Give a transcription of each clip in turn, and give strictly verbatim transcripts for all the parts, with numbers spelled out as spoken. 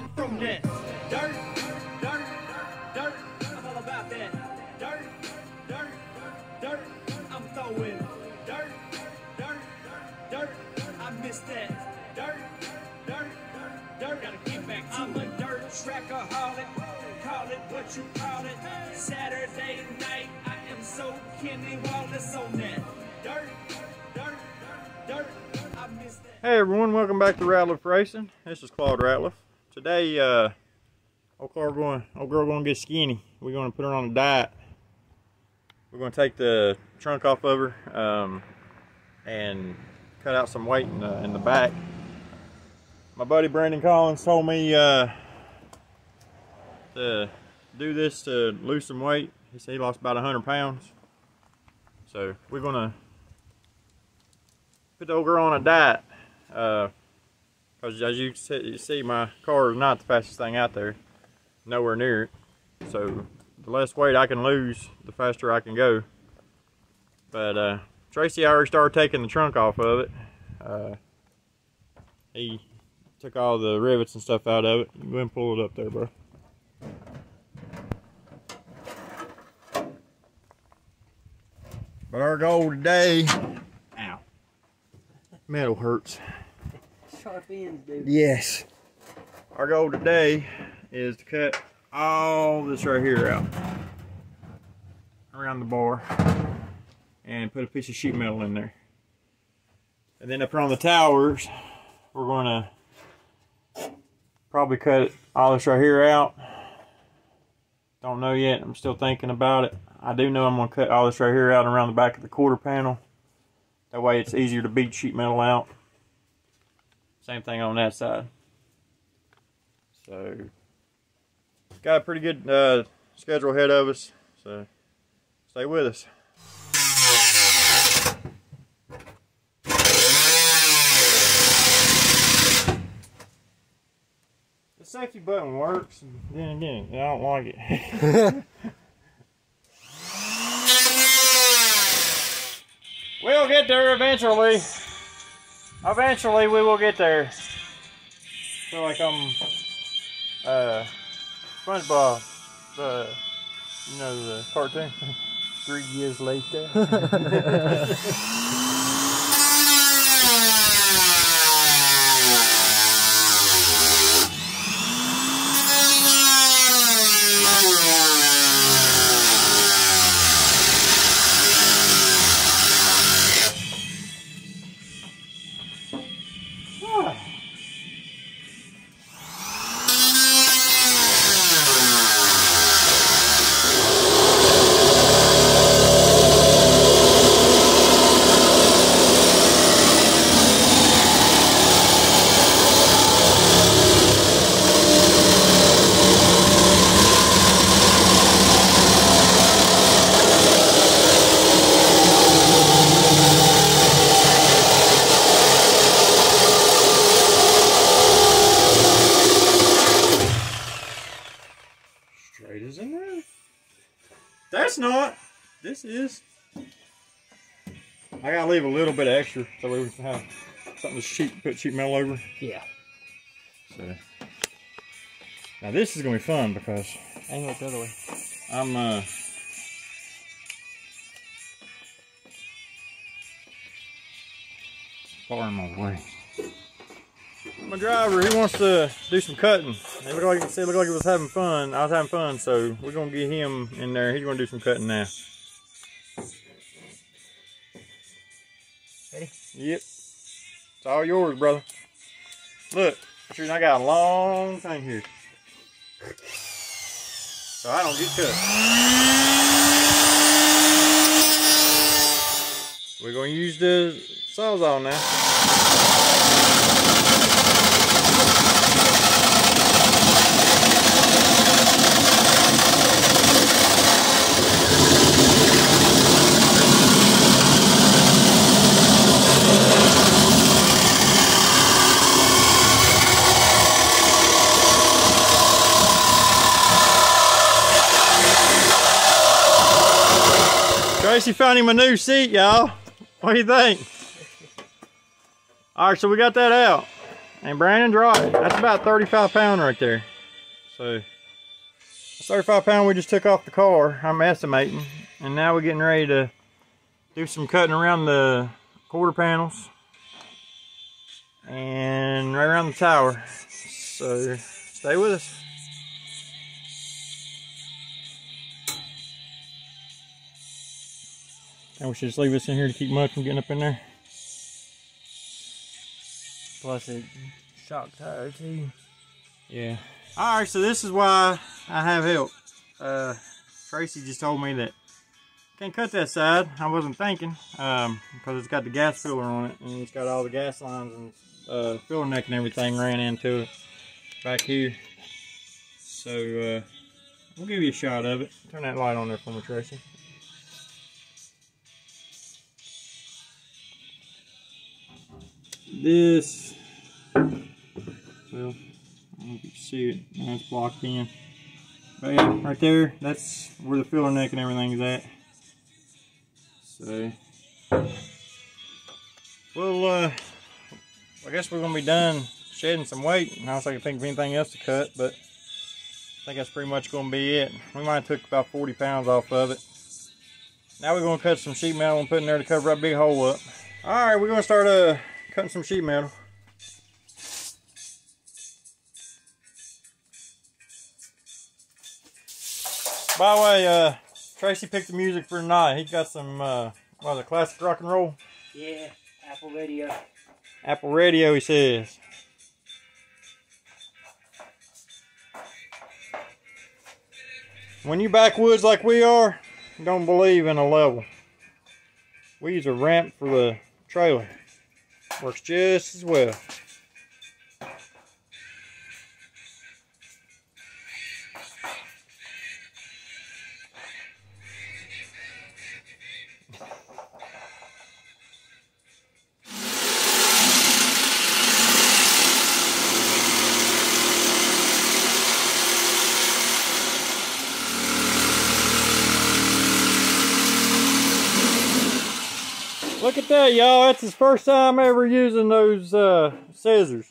I'm from that dirt, dirt, dirt, dirt. I'm all about that dirt, dirt, dirt. I'm throwing dirt, dirt, dirt. I miss that dirt, dirt, dirt. Gotta get back to I'm a dirt trackaholic. Call it what you call it. Saturday night, I am so Kenny Wallace on that dirt, dirt, dirt. I miss that. Hey everyone, welcome back to Ratliff Racing. This is Claude Ratliff. Today, uh, old, car going, old girl going to get skinny. We're going to put her on a diet. We're going to take the trunk off of her um, and cut out some weight in the, in the back. My buddy Brandon Collins told me uh, to do this to lose some weight. He said he lost about one hundred pounds. So we're going to put the old girl on a diet. Uh, Because as you see, my car is not the fastest thing out there, nowhere near it. So the less weight I can lose, the faster I can go. But uh, Tracy already started taking the trunk off of it. Uh, he took all the rivets and stuff out of it. You can go and pull it up there, bro. But our goal today, ow, metal hurts. Sharp ends, dude. Yes. Our goal today is to cut all this right here out around the bar and put a piece of sheet metal in there. And then up on the towers, we're going to probably cut all this right here out. Don't know yet. I'm still thinking about it. I do know I'm going to cut all this right here out around the back of the quarter panel. That way it's easier to beat sheet metal out. Same thing on that side. So, got a pretty good uh, schedule ahead of us, so stay with us. The safety button works, and then again, I don't like it. We'll get there eventually. Eventually we will get there. I feel like I'm uh, SpongeBob, the you know the cartoon. Three years later. That's not. This is. I gotta leave a little bit of extra so we can have something to sheet, put sheet metal over. Yeah. So now this is gonna be fun because I ain't looked the other way. I'm uh. far in my way. My driver, he wants to do some cutting. It looked like, it looked like it was having fun. I was having fun, so we're going to get him in there. He's going to do some cutting now. Ready? Yep. It's all yours, brother. Look, I got a long thing here, so I don't get cut. We're going to use the sawzall now. Tracy found him a new seat, y'all. What do you think? All right, so we got that out. And Brandon, draw it. That's about thirty-five pound right there. So thirty-five pound we just took off the car, I'm estimating. And now we're getting ready to do some cutting around the quarter panels and right around the tower. So stay with us. And we should just leave this in here to keep mud from getting up in there. Plus it shock tire too. Yeah. Alright, so this is why I have help. Uh, Tracy just told me that can't cut that side. I wasn't thinking, um, because it's got the gas filler on it and it's got all the gas lines and uh, filler neck and everything ran into it back here. So uh, we'll give you a shot of it. Turn that light on there for me, Tracy. This, well, I don't know if you can see it, now it's blocked in. But yeah, right there, that's where the filler neck and everything is at. So, well, uh, I guess we're going to be done shedding some weight. And I was like, I think of anything else to cut, but I think that's pretty much going to be it. We might have took about forty pounds off of it. Now we're going to cut some sheet metal and put in there to cover that big hole up. All right, we're going to start uh, cutting some sheet metal. By the way, uh, Tracy picked the music for tonight. He got some, uh, what was it, classic rock and roll? Yeah, Apple Radio. Apple Radio, he says. When you backwoods like we are, you don't believe in a level. We use a ramp for the trailer. Works just as well. Look at that, y'all. That's his first time ever using those uh, scissors.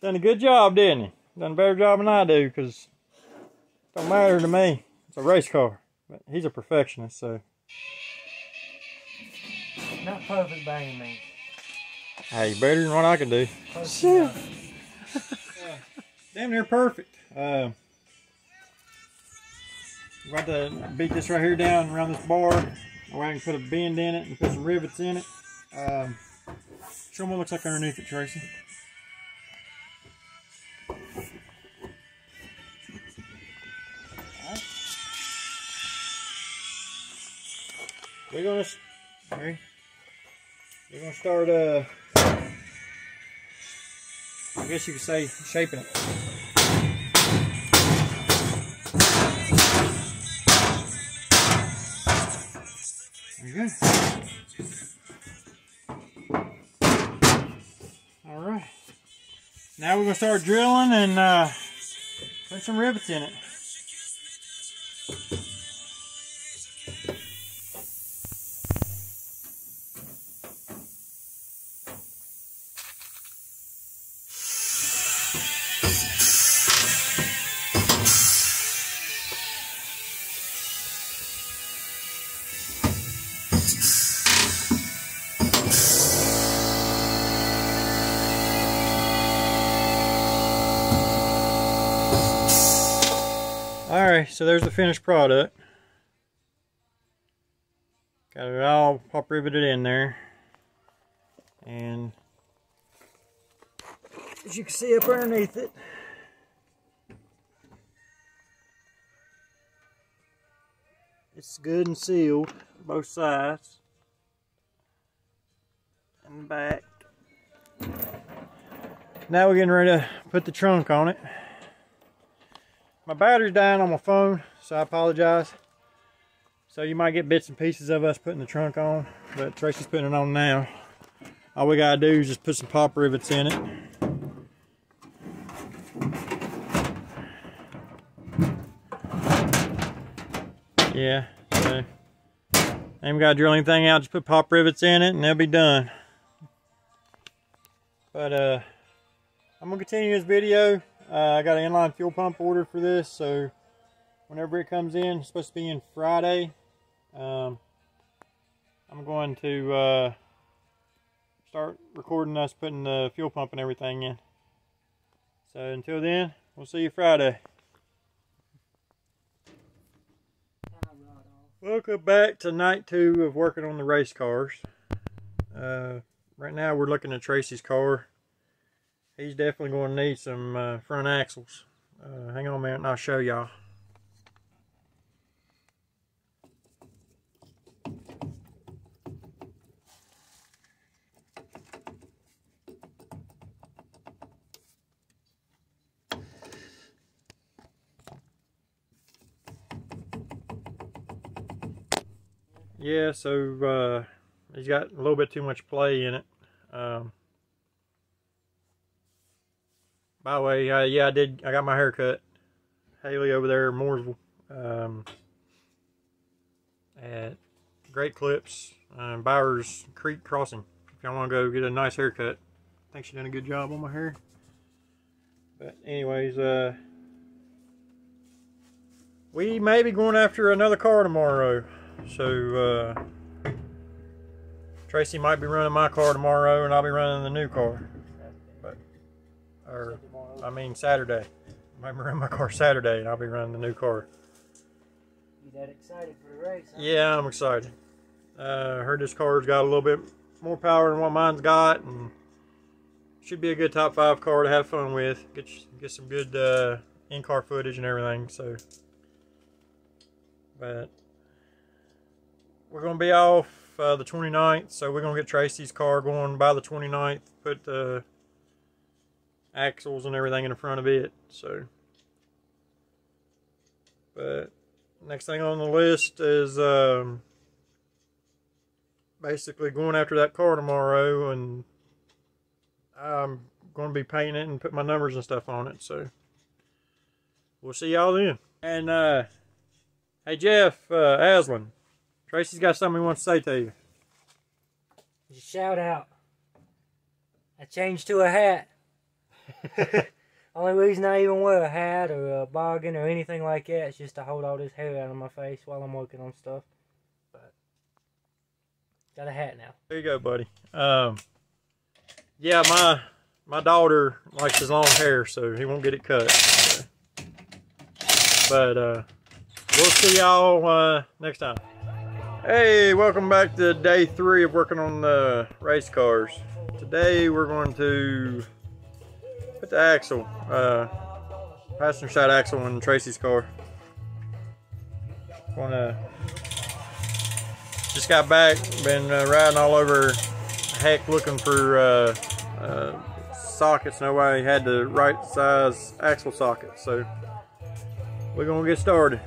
Done a good job, didn't he? Done a better job than I do, because it don't matter to me. It's a race car. But he's a perfectionist, so. Not perfect by any means. Hey, better than what I can do. Yeah. uh, damn near perfect. Uh, I'm about to beat this right here down around this bar. Or I can put a bend in it and put some rivets in it. Um, show them what looks like underneath it, Tracy. All right. We're gonna, okay. We're gonna start. Uh, I guess you could say shaping it. Good. All right. Now we're gonna start drilling and uh, put some rivets in it. So there's the finished product. Got it all pop riveted in there. And as you can see up underneath it, it's good and sealed, both sides and back. Now we're getting ready to put the trunk on it. My battery's dying on my phone, so I apologize. So you might get bits and pieces of us putting the trunk on, but Tracy's putting it on now. All we gotta do is just put some pop rivets in it. Yeah, so ain't gotta drill anything out, just put pop rivets in it and they'll be done. But uh, I'm going to continue this video. Uh, I got an inline fuel pump ordered for this, so whenever it comes in, it's supposed to be in Friday. Um, I'm going to uh, start recording us putting the fuel pump and everything in. So until then, we'll see you Friday. Welcome back to night two of working on the race cars. Uh, right now we're looking at Tracy's car. He's definitely going to need some uh, front axles. Uh, hang on a minute and I'll show y'all. Yeah, so uh, he's got a little bit too much play in it. Um, by the way, uh, yeah, I did. I got my hair cut. Haley over there, Mooresville, um, at Great Clips, um, Bowers Creek Crossing. If y'all want to go get a nice haircut, I think she done a good job on my hair. But anyways, uh, we may be going after another car tomorrow. So, uh, Tracy might be running my car tomorrow, and I'll be running the new car. But, or, I mean, Saturday. I might be running my car Saturday, and I'll be running the new car. You that excited for the race, huh? Yeah, I'm excited. I uh, heard this car's got a little bit more power than what mine's got, and should be a good top five car to have fun with. Get, get some good uh, in-car footage and everything, so. But we're going to be off uh, the twenty-ninth, so we're going to get Tracy's car going by the twenty-ninth, put the uh, axles and everything in the front of it. So, but next thing on the list is um, basically going after that car tomorrow, and I'm going to be painting it and put my numbers and stuff on it. So we'll see y'all then. And uh, hey Jeff, uh, Aslan, Tracy's got something he wants to say to you. Just shout out. I changed to a hat. Only reason I even wear a hat or a boggin or anything like that is just to hold all this hair out of my face while I'm working on stuff. But got a hat now. There you go, buddy. Um, yeah, my my daughter likes his long hair, so he won't get it cut. So. But uh, we'll see y'all uh, next time. Hey, welcome back to day three of working on the race cars. Today we're going to put the axle, uh, passenger side axle in Tracy's car. Gonna, just got back, been uh, riding all over heck looking for uh, uh, sockets. Nobody had the right size axle socket, so we're gonna get started.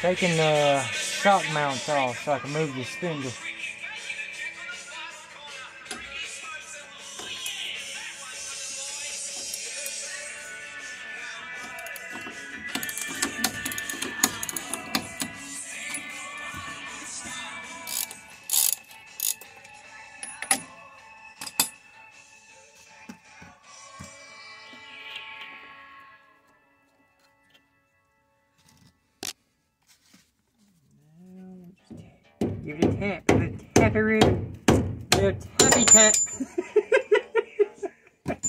Taking the shock mounts off so I can move the spindle. Give it a tap, a little tapperoo, a little tappy tap.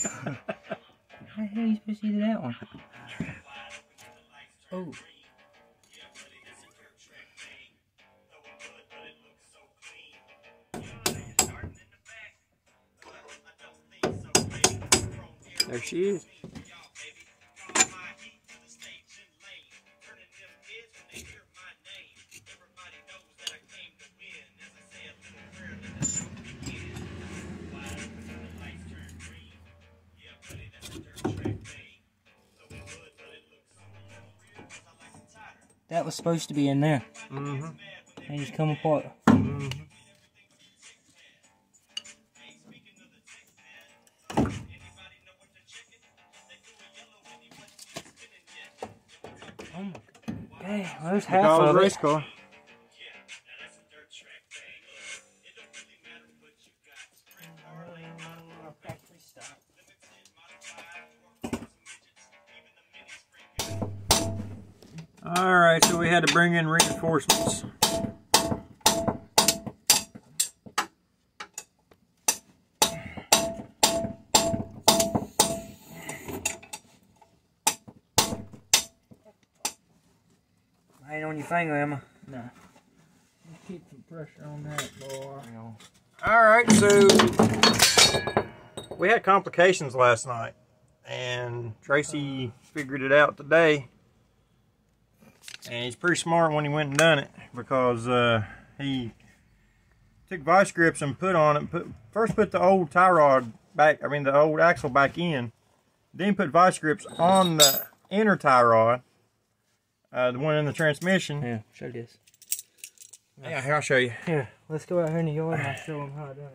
How the hell are you supposed to do that one? Oh. There she is. That was supposed to be in there. Mm-hmm. They just come apart. Mm-hmm. Oh my God. Hey, well, there's half Bowers of it. Race car. All right, so we had to bring in reinforcements. Ain't on your finger, Emma. No. You keep some pressure on that, boy. Alright, so we had complications last night, and Tracy uh, figured it out today. And he's pretty smart when he went and done it, because uh, he took vice grips and put on it, put, first put the old tie rod back, I mean the old axle back in, then put vice grips on the inner tie rod. Uh, the one in the transmission. Yeah, show this. Nice. Yeah, here, I'll show you. Here, let's go out here in the yard and I'll show them how I done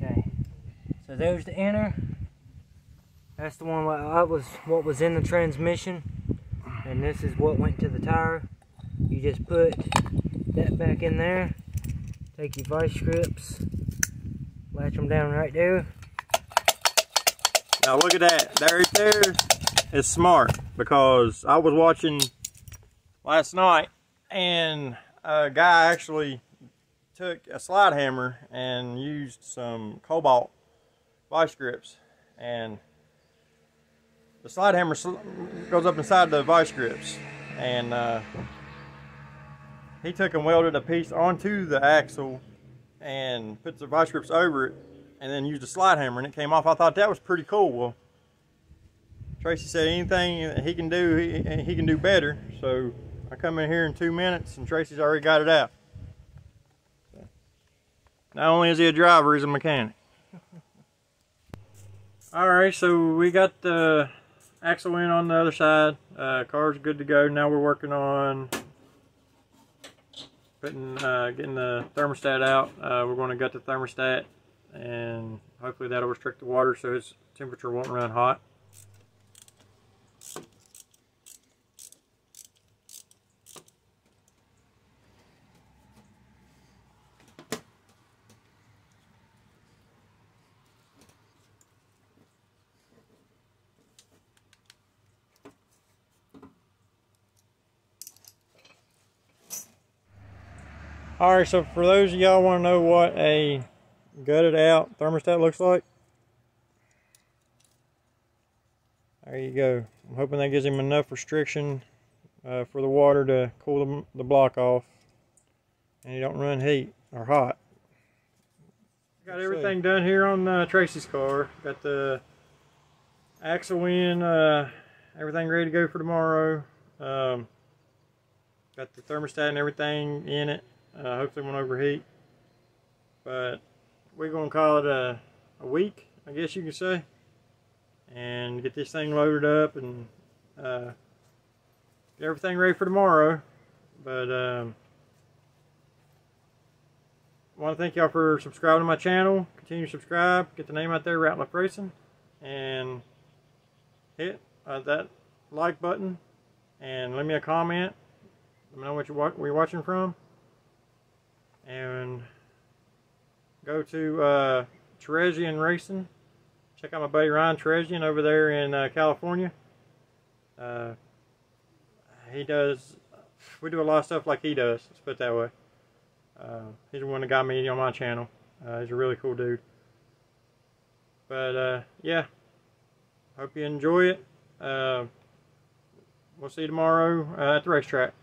it. Okay, so there's the inner. That's the one that was what was in the transmission, and this is what went to the tire. You just put that back in there. Take your vice grips, latch them down right there. Now look at that, that right there is smart, because I was watching last night and a guy actually took a slide hammer and used some cobalt vice grips, and the slide hammer sl goes up inside the vice grips, and uh, he took and welded a piece onto the axle and put the vice grips over it, and then used a slide hammer and it came off. I thought that was pretty cool. Well, Tracy said anything that he can do, he, he can do better. So I come in here in two minutes and Tracy's already got it out. So, not only is he a driver, he's a mechanic. All right, so we got the axle in on the other side. Uh, car's good to go. Now we're working on putting, uh, getting the thermostat out. Uh, we're gonna gut the thermostat, and hopefully that'll restrict the water so its temperature won't run hot. All right, so for those of y'all want to know what a gutted out thermostat looks like, there you go. I'm hoping that gives him enough restriction uh, for the water to cool the, the block off, and you don't run heat or hot. Got everything done here on uh, Tracy's car. Got the axle in, uh, everything ready to go for tomorrow. Um, got the thermostat and everything in it. Uh, hopefully it won't overheat, but we're going to call it a, a week, I guess you could say, and get this thing loaded up and uh, get everything ready for tomorrow. But um, I want to thank y'all for subscribing to my channel. Continue to subscribe, get the name out there, Ratliff Racing, and hit uh, that like button and leave me a comment. Let me know what you're, wa where you're watching from, and go to uh, Tresian Racing. Check out my buddy Ryan Tresian over there in uh, California. Uh, he does, we do a lot of stuff like he does, let's put it that way. Uh, he's the one that got me on my channel. Uh, he's a really cool dude. But uh, yeah, hope you enjoy it. Uh, we'll see you tomorrow uh, at the racetrack.